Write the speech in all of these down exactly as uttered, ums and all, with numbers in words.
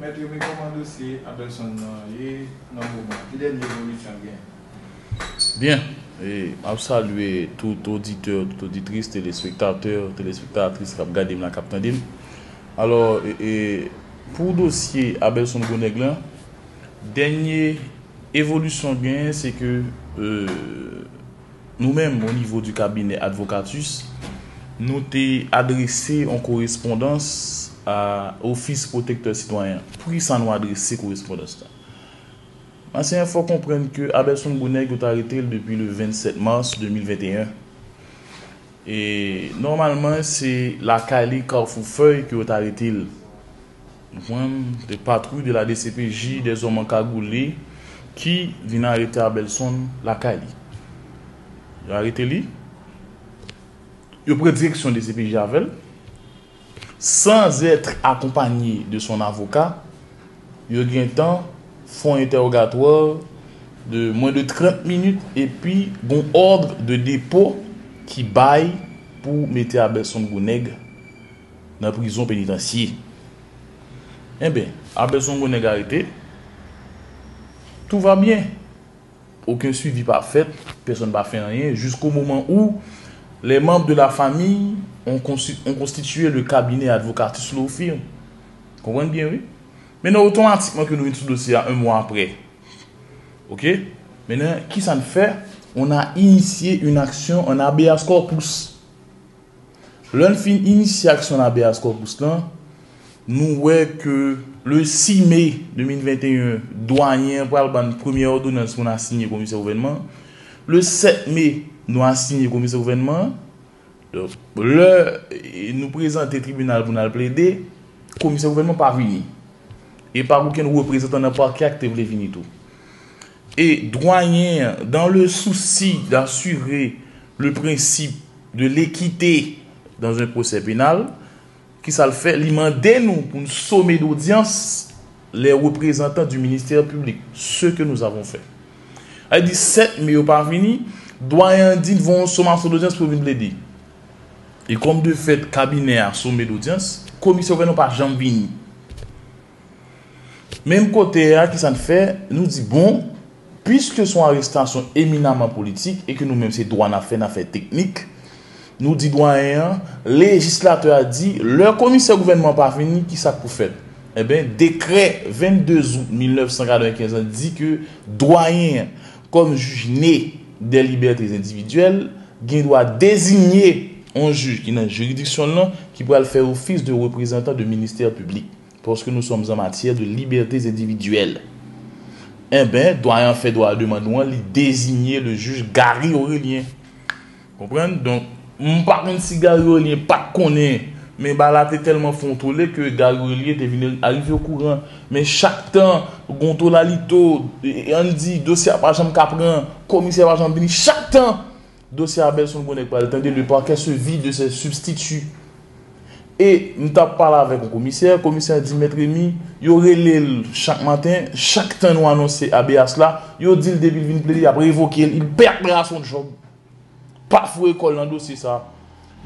Maître, je recommande aussi à Abelson et dans le moment. Il est l'évolution bien. Bien, et je salue tout auditeur, toute auditrice, téléspectateur, téléspectatrice qui a regardé la capitaine. Alors, et, pour le dossier Abelson Gounègue, la dernière évolution, c'est que euh, nous-mêmes, au niveau du cabinet Advocatus, nous avons adressé en correspondance à Office protecteur citoyen. Puis ça nous adressé correspondance. Ancien, il faut comprendre que Abelson Gounègue est arrêté depuis le vingt-sept mars deux mille vingt et un. Et normalement, c'est la Cali Carrefour-Feuille qui est arrêté. Des patrouilles de la D C P J, des hommes encagoulés qui viennent arrêter Abelson la Cali. Ils ont arrêté lui. Ils ont pris direction de la D C P J avec elle. Sans être accompagné de son avocat, il y a un temps, font interrogatoire de moins de trente minutes et puis bon ordre de dépôt qui baille pour mettre Abelson Gounègue dans la prison pénitentiaire. Eh bien, Abelson Gounègue arrêté, tout va bien. Aucun suivi pas fait, personne n'a fait rien, jusqu'au moment où les membres de la famille ont constitué le cabinet Advocatus Law Firm. Vous comprenez bien, oui? Maintenant, automatiquement que nous venons sur le dossier un mois après. OK? Maintenant, qui ça nous fait? On a initié une action en habeas corpus. L'un fin initié action en habeas corpus, là, nous voyons que le six mai deux mille vingt et un, douanier pour la première ordonnance qu'on a signé commissaire gouvernement. Le sept mai, nous avons signé commissaire gouvernement. Donc, le, nous présentons tribunal pour nous plaider, le commissaire gouvernement n'est pas venu. Et par aucun représentant n'a pas qui a été venu tout. Et douanier, dans le souci d'assurer le principe de l'équité dans un procès pénal, qui ça le fait, il demande nous pour nous sommer d'audience les représentants du ministère public, ce que nous avons fait. Elle dit sept mai, il n'est pas venu, douanier dit vont sommer d'audience pour nous plaider. Et comme de fait, cabinet à sommet d'audience, commission n'a pas jamais venu. Même côté, qui ça fait, nous dit bon, puisque son arrestation éminemment politique et que nous-mêmes, c'est droit à faire, affaire technique, nous dit doyen, législateur a dit, le commissaire gouvernement pas fini, qui ça pour faire? Eh bien, décret vingt-deux août mille neuf cent quatre-vingt-quinze dit que doyen, comme juge né des libertés individuelles, il doit désigner un juge qui est dans la juridiction là, qui pourra le faire office de représentant du ministère public. Parce que nous sommes en matière de libertés individuelles. Eh bien, doyen fait droit demander de désigner le juge Gary Aurélien. Vous comprenez? Donc, par contre, si Gary Aurélien pas connaît, mais bah, là, t'es tellement fontoulé que Gary Aurélien est venu arriver au courant. Mais chaque temps, Gontola Lito, on dit, dossier à Pajam Capran, commissaire Pajam Bini, chaque temps, dossier à Abelson Gounègue pas attendez, le parquet se vide de ses substituts. Et nous avons parlé avec le commissaire. Le commissaire dit Maître Rémi, il y aurait chaque matin, chaque temps nous annoncer à Béas là, il dit le début de plaider, il a révoqué, il perdra son job. Parfois, il colle dans le dossier ça.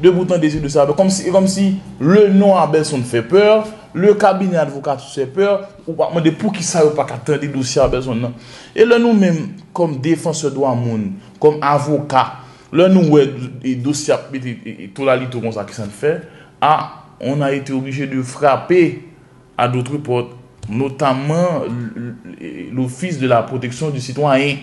De bout en désir de ça. Comme si, comme si le nom Abelson fait peur, le cabinet avocat fait peur, ou pas demander pour qui ça, ou pas attendre le dossier Abelson. Non. Et là, nous-mêmes, comme défenseurs de droit, comme avocats, là, nous, le dossier, tout la liste comme ça qui s'en fait. Ah, on a été obligé de frapper à d'autres portes, notamment l'Office de la protection du citoyen.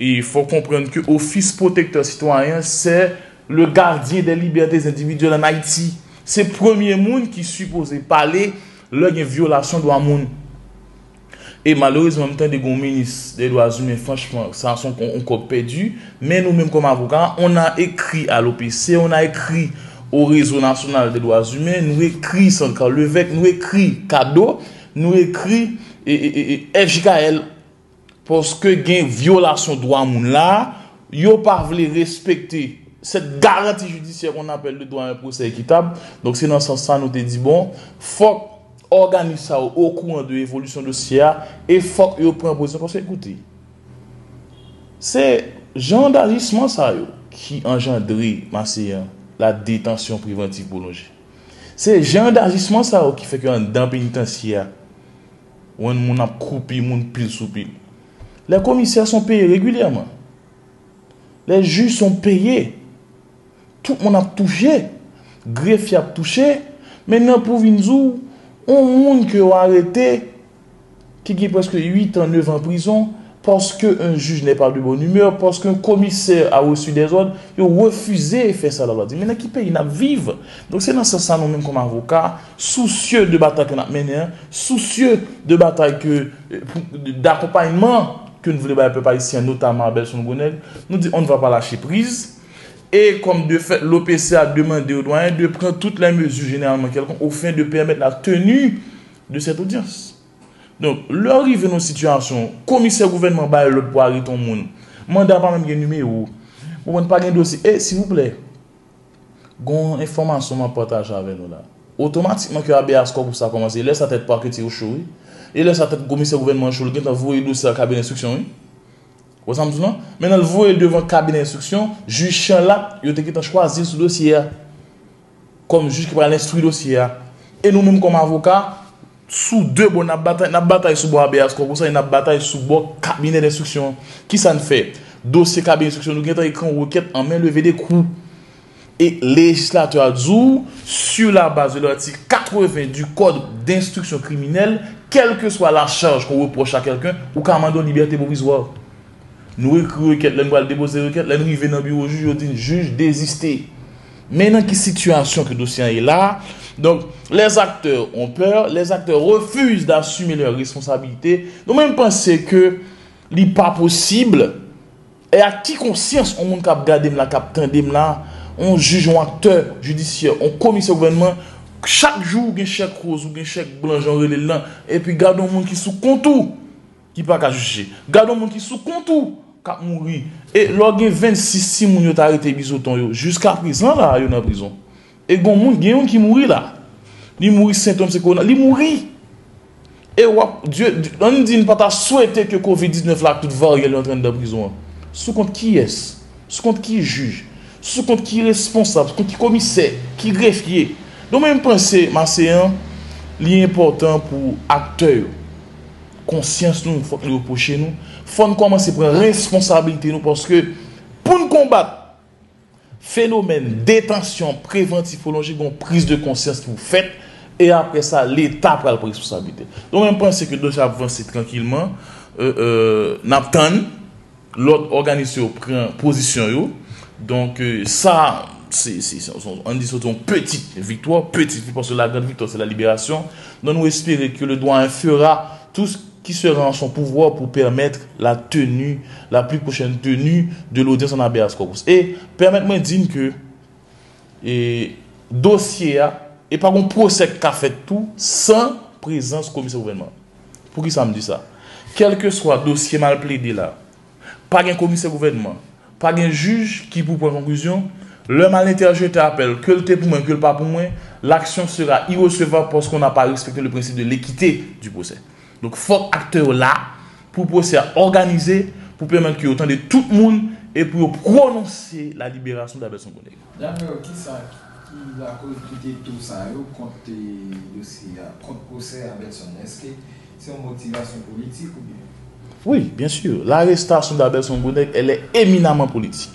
Et il faut comprendre que l'Office protecteur citoyen, c'est le gardien des libertés individuelles en Haïti. C'est le premier monde qui supposait parler de la violation de la monde. Et malheureusement, en même temps, des grands ministres des droits humains, franchement, ça sont encore perdus. Mais nous-mêmes, comme avocats, on a écrit à l'O P C, on a écrit au réseau national des droits humains, nous écrit Sankar Levesque, nous écrit Kado, nous écrit et, et, et, F J K L. Parce que gen violation droit moun là, yo pa vle respecter cette garantie judiciaire qu'on appelle le droit à un procès équitable. Donc c'est dans ce sens-là nous te dit bon, faut organiser ça au courant de l'évolution de dossier et faut yo prend position parce que écoutez. C'est genre d'agissement ça yo qui engendre massé la détention préventive prolongée. C'est genre d'agissement ça qui fait qu'un dans pénitentiaire, on moun a coupé, moun pile sous pile. Les commissaires sont payés régulièrement. Les juges sont payés. Tout le monde a touché. Greffier a touché. Maintenant, pour Vinzou, on monde qui a arrêté, qui est presque huit ans, neuf ans en prison, parce qu'un juge n'est pas de bonne humeur, parce qu'un commissaire a reçu des ordres, il a refusé de faire ça. Maintenant, qui paye, il a vivre. Donc, c'est dans ce sens, nous-mêmes, comme avocats, soucieux de bataille que nous menons, soucieux de bataille d'accompagnement que nous voulons faire par ici, notamment à Abelson Gounègue, nous disons on ne va pas lâcher prise. Et comme de fait, l'O P C a demandé aux doyens de prendre toutes les mesures généralement quelconques au fin de permettre la tenue de cette audience. Donc, leur arrive dans une situation, commissaire gouvernement baille le pouvoir et ton monde, mandat pas même numéro, ou ne pas un dossier. Et s'il vous plaît, gon information m'a partagé avec nous là. Automatiquement que habeas corpus ça commence, laisse sa tête parquet au chaud, et laisse sa tête commissaire gouvernement chaud, qui t'a voué dossier à cabinet d'instruction. Vous savez non? Maintenant le voué devant cabinet d'instruction, juge là, il était choisi ce dossier comme juge qui va l'instruire dossier. Et nous même comme avocats, sous deux bon na bataille na bataille sous bois habeas corpus ça na bataille sous bois cabinet d'instruction qui ça ne fait dossier cabinet d'instruction nous gagne écran requête en main lever des coups et législateur dit sur la base de l'article quatre-vingts du code d'instruction criminelle quelle que soit la charge qu'on reproche à quelqu'un ou qu'on demande liberté provisoire nous requête là nous allons déposer requête là nous arriver dans bureau juge on dit juge désister maintenant qui situation que dossier est là. Donc, les acteurs ont peur, les acteurs refusent d'assumer leurs responsabilités. Nous même pensons que ce n'est pas possible. Et à qui conscience, on a regardé, on a regardé, on juge un acteur judiciaire, on commissaire gouvernement. Chaque jour, il y a un chèque rose ou un chèque blanc, et puis, gardons le monde qui est sous contour, qui n'est pas qu'à juger. Gardons le monde qui est sous contour, qui a mourir. Et lorsqu'il y a vingt-six personnes qui ont arrêté bisoton, jusqu'à présent, là, ils sont en prison. Et il y a des gens qui mourent là. Ils mourent symptômes de corona. Ils mourent. Et Dieu, on ne dit pas souhaiter que covid dix-neuf là, toute variété en train de prison. Sous compte qui est-ce? Sous compte qui est juge? Sous compte qui est responsable? Sous compte qui est commissaire? Qui est greffier? Donc, même penser, Marseillan, l'important pour acteurs, conscience nous, il faut que nous reprochions nous. Il faut commencer à prendre responsabilité nous parce que pour nous combattre, phénomène détention préventive prolongée, une prise de conscience que vous faites, et après ça, l'État prend la responsabilité. Donc, même pensez que déjà avancer tranquillement, euh, euh, n'attendent, l'autre organisation prend position. Donc, euh, ça, c'est, on dit c'est une petite victoire, petite, parce que la grande victoire, c'est la libération. Donc, nous espérons que le doyen fera tout ce qui sera en son pouvoir pour permettre la tenue, la plus prochaine tenue de l'audience en habeas corpus. Et permettez-moi de dire que le dossier n'est pas un procès qui a fait tout sans présence du commissaire gouvernement. Pour qui ça me dit ça? Quel que soit le dossier mal plaidé là, pas un commissaire gouvernement, pas un juge qui pour prendre conclusion, le mal interjeté appelle que le thé pour moi, que le pas pour moi, l'action sera irrecevable parce qu'on n'a pas respecté le principe de l'équité du procès. Donc, il faut acteurs là pour procéder à organiser, pour permettre qu'il y ait tout le monde et pour prononcer la libération d'Abelson Gounègue. D'accord, qui a coécrit tout ça contre le procès d'Abelson? Est-ce que c'est une motivation politique ou bien? Oui, bien sûr. L'arrestation d'Abelson Gounègue, elle est éminemment politique.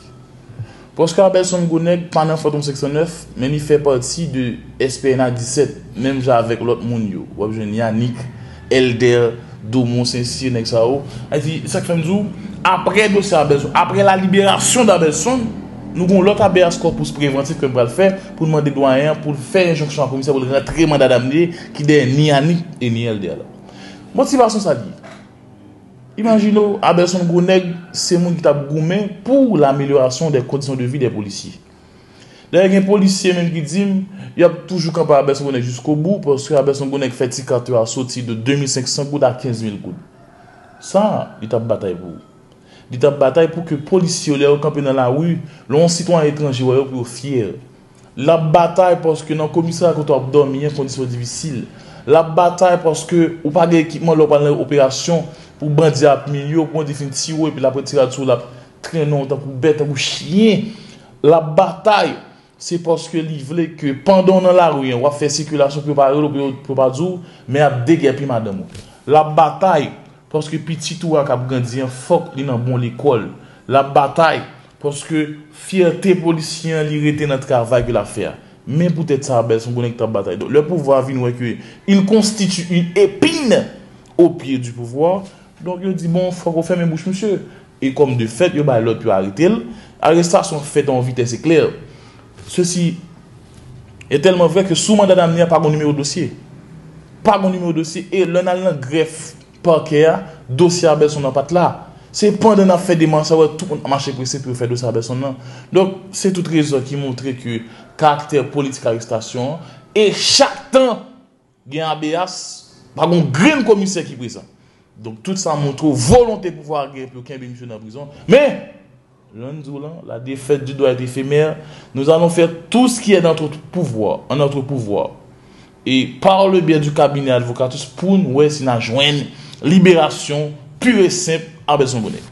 Parce qu'Abelson Gounègue, pendant Phantom sept cent neuf, mais il fait partie de S P N A dix-sept, même avec l'autre monde, ou bien Yannick. Elder, Domon, Saint-Cyr, Nexao. Après après la libération d'Abelson, nous avons l'autre habeas corpus préventif que nous allons faire pour demander doyen, pour faire injonction à la commission, pour rentrer mandat d'amener qui n'est ni Annie et ni Elder. Motivation, ça dit. Imaginons, Abelson Gounègue, c'est mon qui t'a goumé pour l'amélioration des conditions de vie des policiers. D'ailleurs, il y a un policier même qui dit il y a toujours qu'à Abelson Gounègue jusqu'au bout parce que Abelson Gounègue fait ticateur à sortir de deux mille cinq cents gouttes à quinze mille gouttes. Ça, il tape bataille pour. Il tape bataille pour que les policiers les campent dans la rue, les citoyens étrangers pour fiers. La bataille parce que dans le commissariat quand on dormi en conditions difficiles. La bataille parce que ou pas d'équipement lors de l'opération pour bandits à milieu pour définir tir et puis la tirer sur la traîne pour bête pour chien. La bataille c'est parce que il voulait que pendant dans la rue, on va faire circulation préparée, pour pas dire, mais à déguerpir madame. La bataille, parce que petit tout a grandi, faut qu'il dans bon l'école. La bataille, parce que fierté policier, il était dans le travail qu'il a fait. Mais peut-être ça Abelson Gounègue ta bataille. Donc, le pouvoir vient que il constitue une épine au pied du pouvoir. Donc il dit bon, faut qu'on ferme mes bouches, monsieur. Et comme de fait, il va l'autre arrêter. Arrestation faite en vitesse éclair. Ceci est tellement vrai que sous mandat d'amener par mon numéro de dossier. Par mon numéro de dossier. Et l'un a un greffe parquet, dossier Abelson n'a pas là. C'est pendant qu'on a fait des mensonges, tout le monde a marché pressé pour faire dossier Abelson. Donc c'est toute raison qui montre que caractère politique arrestation. Et chaque temps, il y a un A B S, par un grand commissaire qui est présent. Donc tout ça montre volonté pour pouvoir guérir pour qu'un monsieur dans la prison. Mais la défaite du droit est éphémère. Nous allons faire tout ce qui est dans notre pouvoir, en notre pouvoir. Et par le biais du cabinet Advocatus, pour nous, si nous joignons libération pure et simple à Abelson Gounègue.